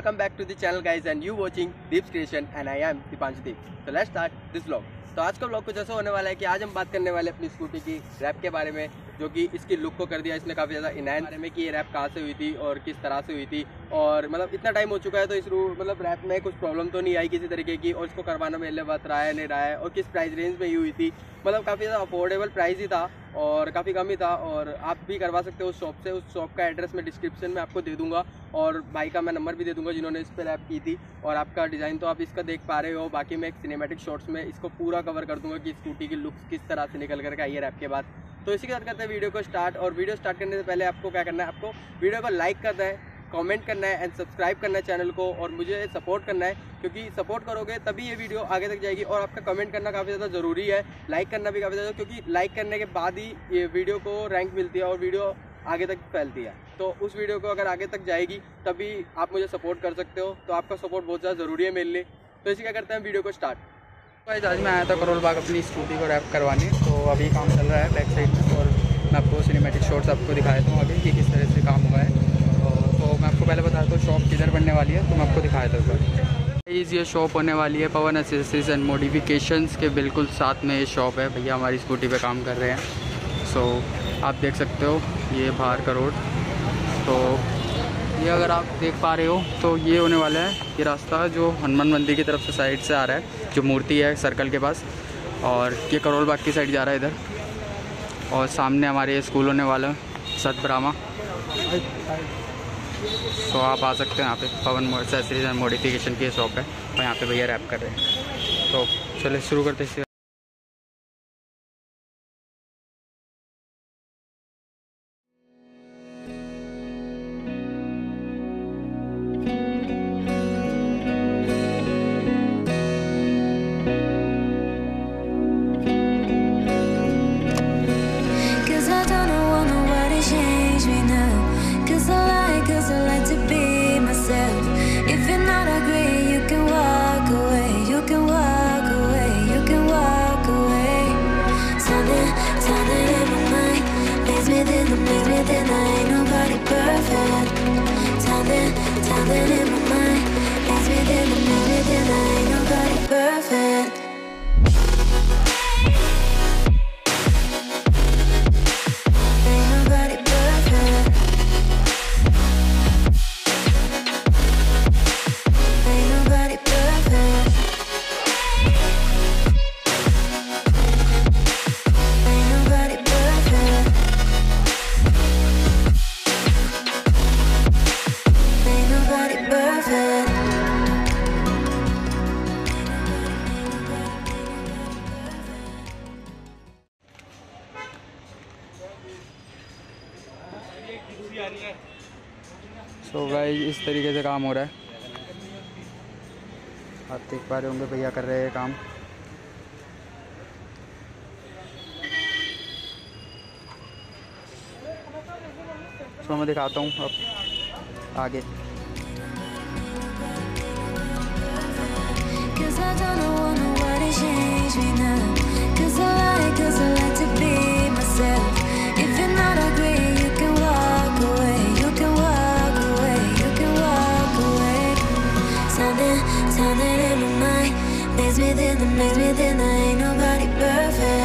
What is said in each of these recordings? Welcome back to the channel guys and you watching Deep's Creation and I am Deepanshu Deep. So let's start this vlog. तो आज का vlog कुछ ऐसा होने वाला है कि आज हम बात करने वाले अपनी स्कूटी की रैप के बारे में, जो कि इसकी लुक को कर दिया इसने काफ़ी ज़्यादा इनहैंस बारे में कि ये रैप कहाँ से हुई थी और किस तरह से हुई थी, और मतलब इतना टाइम हो चुका है तो इस मतलब रैप में कुछ प्रॉब्लम तो नहीं आई किसी तरीके की, और इसको करवाना में बात रहा है नहीं रहा है, और किस प्राइस रेंज में ही हुई थी। मतलब काफ़ी ज़्यादा अफोर्डेबल प्राइस ही था और काफ़ी कम ही था, और आप भी करवा सकते हो उस शॉप से। उस शॉप का एड्रेस मैं डिस्क्रिप्शन में आपको दे दूँगा और भाई का मैं नंबर भी दे दूँगा जिन्होंने इस पर रैप की थी। और आपका डिज़ाइन तो आप इसका देख पा रहे हो, बाकी मैं एक सिनेमेटिक शॉट्स में इसको पूरा कवर कर दूँगा कि स्कूटी की लुक्स किस तरह से निकल करके आई है रैप के बाद। तो इसी के साथ करते हैं वीडियो को स्टार्ट, और वीडियो स्टार्ट करने से पहले आपको क्या करना है, आपको वीडियो को लाइक करना है, कमेंट करना है एंड सब्सक्राइब करना है चैनल को, और मुझे सपोर्ट करना है क्योंकि सपोर्ट करोगे तभी ये वीडियो आगे तक जाएगी। और आपका कमेंट करना काफ़ी ज़्यादा ज़रूरी है, लाइक करना भी काफ़ी ज़्यादा, क्योंकि लाइक करने के बाद ही ये वीडियो को रैंक मिलती है और वीडियो आगे तक फैलती है। तो उस वीडियो को अगर आगे तक जाएगी तभी आप मुझे सपोर्ट कर सकते हो, तो आपका सपोर्ट बहुत ज़्यादा ज़रूरी है मेरे लिए। तो इसी का करते हैं वीडियो को स्टार्ट। गाइस आज मैं आया था करोल बाग अपनी स्कूटी को रैप करवाने, तो अभी काम चल रहा है बैक साइड में, और मैं आपको सिनेमेटिक शॉट्स आपको दिखाया था अभी कि किस तरह से काम हुआ है। तो मैं आपको पहले बताता हूँ शॉप किधर बनने वाली है, तो मैं आपको दिखाया था सर। ये शॉप होने वाली है पवन एक्सेसरीज एंड मॉडिफिकेशंस के बिल्कुल साथ में ये शॉप है। भैया हमारी स्कूटी पर काम कर रहे हैं, सो आप देख सकते हो ये बाहर का रोड। तो ये अगर आप देख पा रहे हो तो ये होने वाला है ये रास्ता जो हनुमान मंदिर की तरफ से साइड से आ रहा है, जो मूर्ति है सर्कल के पास, और ये करोल बाग की साइड जा रहा है इधर। और सामने हमारे ये स्कूल होने वाला है सतब्रामा, तो आप आ सकते हैं यहाँ पे। पवन एक्सेसरीज एंड मॉडिफिकेशन की शॉप है और यहाँ पे भैया रैप कर रहे हैं। तो चलिए शुरू करते हैं। तो गाइस इस तरीके से काम हो रहा है, आप देख पा रहे होंगे भैया कर रहे हैं काम। तो मैं दिखाता हूँ अब आगे। Ain't nobody perfect.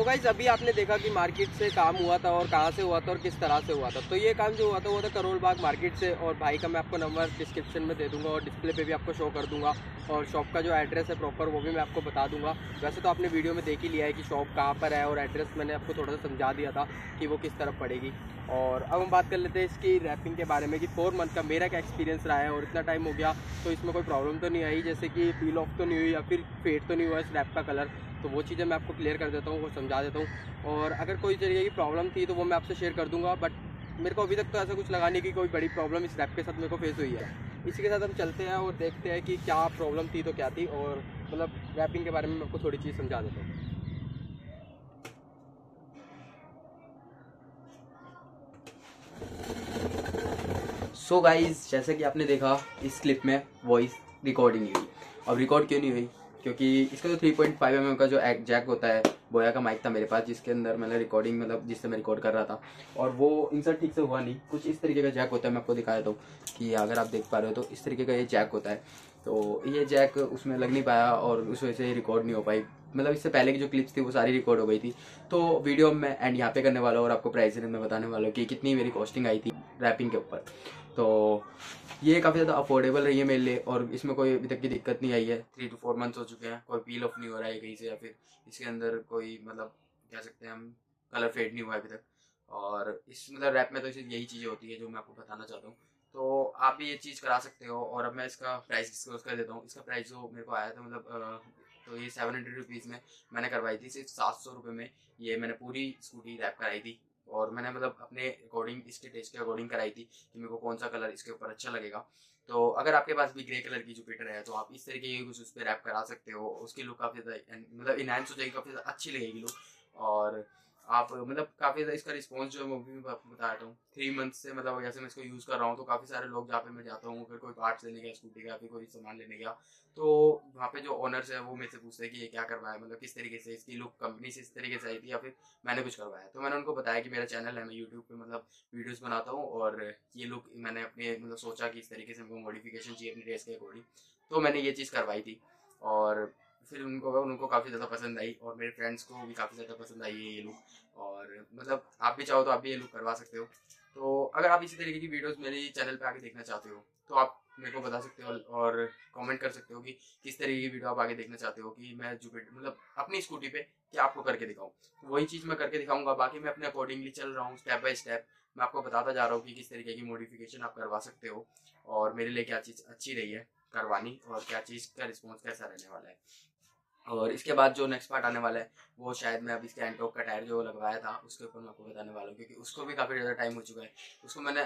तो गाइस अभी आपने देखा कि मार्केट से काम हुआ था और कहाँ से हुआ था और किस तरह से हुआ था। तो ये काम जो हुआ था वो था करोल बाग मार्केट से। और भाई का मैं आपको नंबर डिस्क्रिप्शन में दे दूँगा और डिस्प्ले पे भी आपको शो कर दूँगा और शॉप का जो एड्रेस है प्रॉपर वो भी मैं आपको बता दूँगा। वैसे तो आपने वीडियो में देख ही लिया है कि शॉप कहाँ पर है और एड्रेस मैंने आपको थोड़ा सा समझा दिया था कि वो किस तरफ पड़ेगी। और अब हम बात कर लेते हैं इसकी रैपिंग के बारे में कि 4 मंथ का मेरा क्या एक्सपीरियंस रहा है और इतना टाइम हो गया तो इसमें कोई प्रॉब्लम तो नहीं आई, जैसे कि पील ऑफ तो नहीं हुई या फिर फेड तो नहीं हुआ इस रैप का कलर। तो वो चीज़ें मैं आपको क्लियर कर देता हूँ, वो समझा देता हूँ। और अगर कोई तरीके की प्रॉब्लम थी तो वो मैं आपसे शेयर कर दूँगा, बट मेरे को अभी तक तो ऐसा कुछ लगा नहीं कि कोई बड़ी प्रॉब्लम इस रैप के साथ मेरे को फेस हुई है। इसी के साथ हम चलते हैं और देखते हैं कि क्या प्रॉब्लम थी तो क्या थी, और मतलब रैपिंग के बारे में मैं आपको थोड़ी चीज़ समझा देता हूँ। सो गाइज जैसे कि आपने देखा इस क्लिप में वॉइस रिकॉर्डिंग हुई। अब रिकॉर्ड क्यों नहीं हुई, क्योंकि इसका जो 3.5mm का जो जैक होता है, बोया का माइक था मेरे पास जिसके अंदर मैंने रिकॉर्डिंग मतलब जिससे मैं रिकॉर्ड कर रहा था, और वो इंसर्ट ठीक से हुआ नहीं। कुछ इस तरीके का जैक होता है, मैं आपको दिखा देता हूँ कि अगर आप देख पा रहे हो तो इस तरीके का ये जैक होता है। तो ये जैक उसमें लग नहीं पाया और उस वजह से रिकॉर्ड नहीं हो पाई। मतलब इससे पहले की जो क्लिप्स थी वो सारी रिकॉर्ड हो गई थी। तो वीडियो मैं एंड यहाँ पे करने वाला हूँ और आपको प्राइस रेंज में बताने वाला हूँ कि कितनी मेरी कॉस्टिंग आई थी रैपिंग के ऊपर। तो ये काफ़ी ज़्यादा अफोर्डेबल रही है मेरे लिए और इसमें कोई अभी तक की दिक्कत नहीं आई है। 3 to 4 मंथ्स हो चुके हैं, कोई पील ऑफ नहीं हो रहा है कहीं से या फिर इसके अंदर कोई मतलब कह सकते हैं हम कलर फेड नहीं हुआ अभी तक। और इस मतलब रैप में तो यही चीज़ें होती है जो मैं आपको बताना चाहता हूँ। तो आप भी ये चीज़ करा सकते हो। और अब मैं इसका प्राइस डिस्क्लोज कर देता हूँ। इसका प्राइस जो मेरे को आया था मतलब तो ये 700 रुपीज़ में मैंने करवाई थी, सिर्फ 700 रुपये में ये मैंने पूरी स्कूटी रैप कराई थी। और मैंने मतलब अपने अकॉर्डिंग इसके टेस्ट के अकॉर्डिंग कराई थी कि मेरे को कौन सा कलर इसके ऊपर अच्छा लगेगा। तो अगर आपके पास भी ग्रे कलर की जुपिटर है तो आप इस तरीके की कुछ उस पर रैप करा सकते हो। उसकी लुक काफ़ी ज़्यादा मतलब इनहैंस हो जाएगी, काफ़ी ज़्यादा अच्छी लगेगी लुक। और आप मतलब काफ़ी ज़्यादा इसका रिस्पॉन्स जो है मूवी में आपको बता रहा हूँ 3 मंथ से मतलब जैसे मैं इसको यूज़ कर रहा हूँ तो काफ़ी सारे लोग जहाँ पे मैं जाता हूँ अगर कोई पार्ट्स लेने गया स्कूटी का या फिर कोई सामान लेने गया तो वहाँ पे जो ऑनर्स है वो मेरे से पूछते हैं कि ये क्या करवाया, मतलब किस तरीके से इसकी लुक कंपनी से इस तरीके से आई थी या फिर मैंने कुछ करवाया। तो मैंने उनको बताया कि मेरा चैनल है, मैं यूट्यूब पर मतलब वीडियोज़ बनाता हूँ और ये लुक मैंने अपने मतलब सोचा कि इस तरीके से मेरे को मॉडिफिकेशन चाहिए अपनी ड्रेस के अकॉर्डिंग, तो मैंने ये चीज़ करवाई थी। और फिर उनको काफ़ी ज़्यादा पसंद आई और मेरे फ्रेंड्स को भी काफ़ी ज़्यादा पसंद आई है ये लुक। और मतलब आप भी चाहो तो आप भी ये लुक करवा सकते हो। तो अगर आप इसी तरीके की वीडियोस मेरे चैनल पे आके देखना चाहते हो तो आप मेरे को बता सकते हो और कमेंट कर सकते हो कि किस तरीके की वीडियो आप आगे देखना चाहते हो कि मैं जुपिटर मतलब अपनी स्कूटी पे क्या आपको करके दिखाऊँ। वही चीज़ मैं करके दिखाऊँगा, बाकी मैं अपने अकॉर्डिंगली चल रहा हूँ। स्टेप बाय स्टेप मैं आपको बताता जा रहा हूँ कि किस तरीके की मॉडिफिकेशन आप करवा सकते हो और मेरे लिए क्या चीज़ अच्छी रही है करवानी और क्या चीज़ का रिस्पॉन्स कैसा रहने वाला है। और इसके बाद जो नेक्स्ट पार्ट आने वाला है वो शायद मैं अभी इसके एंटॉक का टायर जो लगवाया था उसके ऊपर मैं आपको बताने वाला हूँ, क्योंकि उसको भी काफ़ी ज़्यादा टाइम हो चुका है। उसको मैंने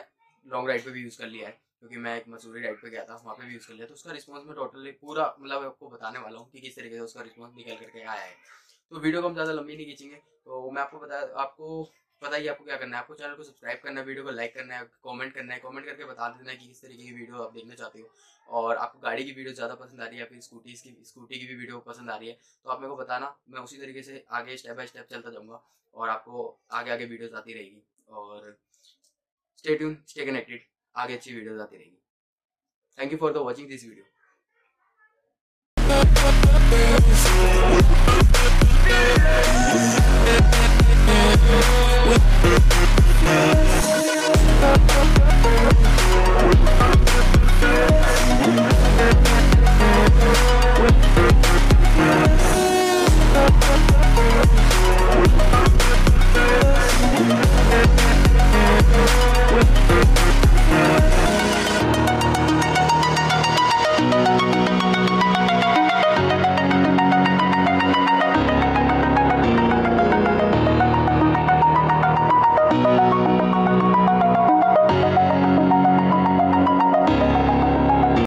लॉन्ग राइड पे भी यूज़ कर लिया है, क्योंकि मैं एक मसूरी राइड पे गया था वहाँ पे भी यूज़ कर लिया। तो उसका रिस्पॉन्स मैं टोटली पूरा मतलब आपको बताने वाला हूँ कि किस तरीके से उसका रिस्पॉन्स निकल करके आया है। तो वीडियो को हम ज़्यादा लंबी नहीं खींचेंगे। तो मैं आपको बताइए आपको क्या करना है। आपको चैनल को सब्सक्राइब करना है, वीडियो को लाइक करना है, कमेंट करना है। कमेंट करके बता देना है कि किस तरीके की वीडियो आप देखना चाहते हो और आपको गाड़ी की वीडियो ज़्यादा पसंद आ रही है या फिर स्कूटी की भी वीडियो पसंद आ रही है तो आप मेरे को बताना। मैं उसी तरीके से आगे स्टेप बाय स्टेप चलता जाऊँगा और आपको आगे आगे वीडियोज़ आती रहेगी। और स्टे ट्यून, स्टे कनेक्टेड, आगे अच्छी वीडियोज़ आती रहेगी। Thank you for the watching this video.